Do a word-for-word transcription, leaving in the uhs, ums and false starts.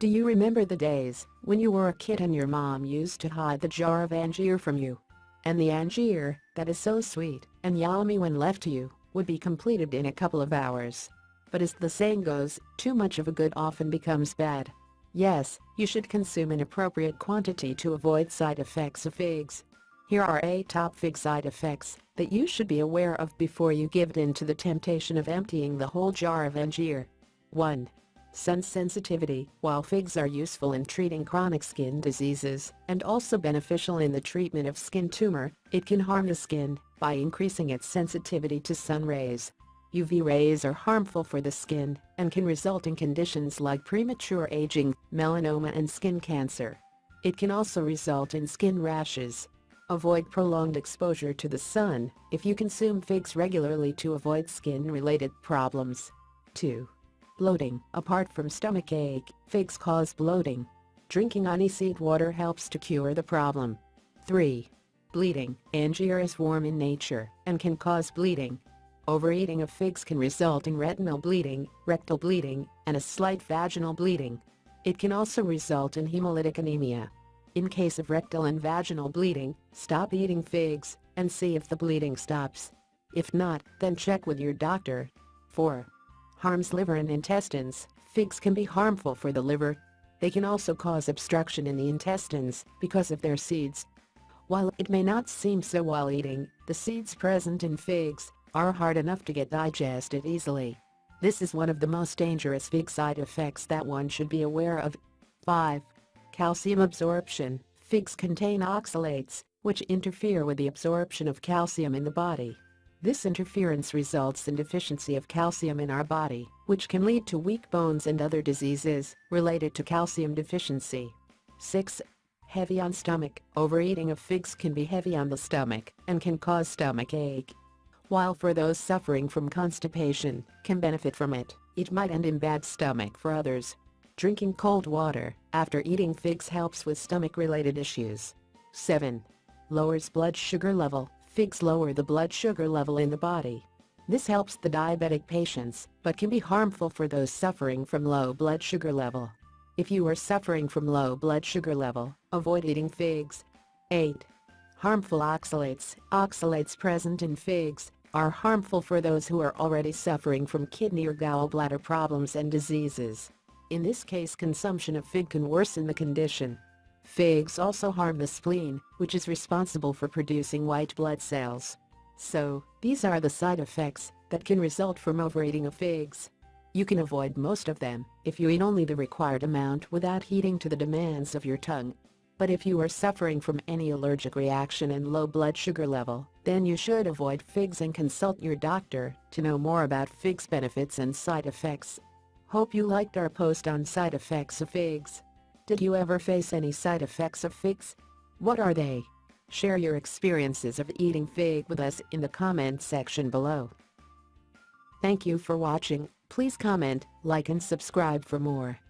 Do you remember the days when you were a kid and your mom used to hide the jar of anjeer from you? And the anjeer, that is so sweet and yummy when left to you, would be completed in a couple of hours. But as the saying goes, too much of a good often becomes bad. Yes, you should consume an appropriate quantity to avoid side effects of figs. Here are eight top fig side effects that you should be aware of before you give in to the temptation of emptying the whole jar of anjeer. one. Sun sensitivity. While figs are useful in treating chronic skin diseases and also beneficial in the treatment of skin tumor, it can harm the skin by increasing its sensitivity to sun rays. U V rays are harmful for the skin and can result in conditions like premature aging, melanoma and skin cancer. It can also result in skin rashes. Avoid prolonged exposure to the sun if you consume figs regularly to avoid skin-related problems. two. Bloating. Apart from stomach ache, figs cause bloating. Drinking aniseed water helps to cure the problem. three. Bleeding. Anjeer is warm in nature and can cause bleeding. Overeating of figs can result in retinal bleeding, rectal bleeding, and a slight vaginal bleeding. It can also result in hemolytic anemia. In case of rectal and vaginal bleeding, stop eating figs and see if the bleeding stops. If not, then check with your doctor. four. Harms liver and intestines. Figs can be harmful for the liver. They can also cause obstruction in the intestines because of their seeds. While it may not seem so while eating, the seeds present in figs are hard enough to get digested easily. This is one of the most dangerous fig side effects that one should be aware of. five. Calcium absorption. Figs contain oxalates, which interfere with the absorption of calcium in the body. This interference results in deficiency of calcium in our body, which can lead to weak bones and other diseases related to calcium deficiency. six. Heavy on stomach. Overeating of figs can be heavy on the stomach and can cause stomach ache. While for those suffering from constipation can benefit from it, it might end in bad stomach for others. Drinking cold water after eating figs helps with stomach-related issues. seven. Lowers blood sugar level. Figs lower the blood sugar level in the body. This helps the diabetic patients, but can be harmful for those suffering from low blood sugar level. If you are suffering from low blood sugar level, avoid eating figs. eight. Harmful oxalates. Oxalates present in figs are harmful for those who are already suffering from kidney or gallbladder problems and diseases. In this case, consumption of fig can worsen the condition. Figs also harm the spleen, which is responsible for producing white blood cells. So, these are the side effects that can result from overeating of figs. You can avoid most of them if you eat only the required amount without heeding to the demands of your tongue. But if you are suffering from any allergic reaction and low blood sugar level, then you should avoid figs and consult your doctor to know more about figs' benefits and side effects. Hope you liked our post on side effects of figs. Did you ever face any side effects of figs? What are they? Share your experiences of eating fig with us in the comment section below. Thank you for watching. Please comment, like and subscribe for more.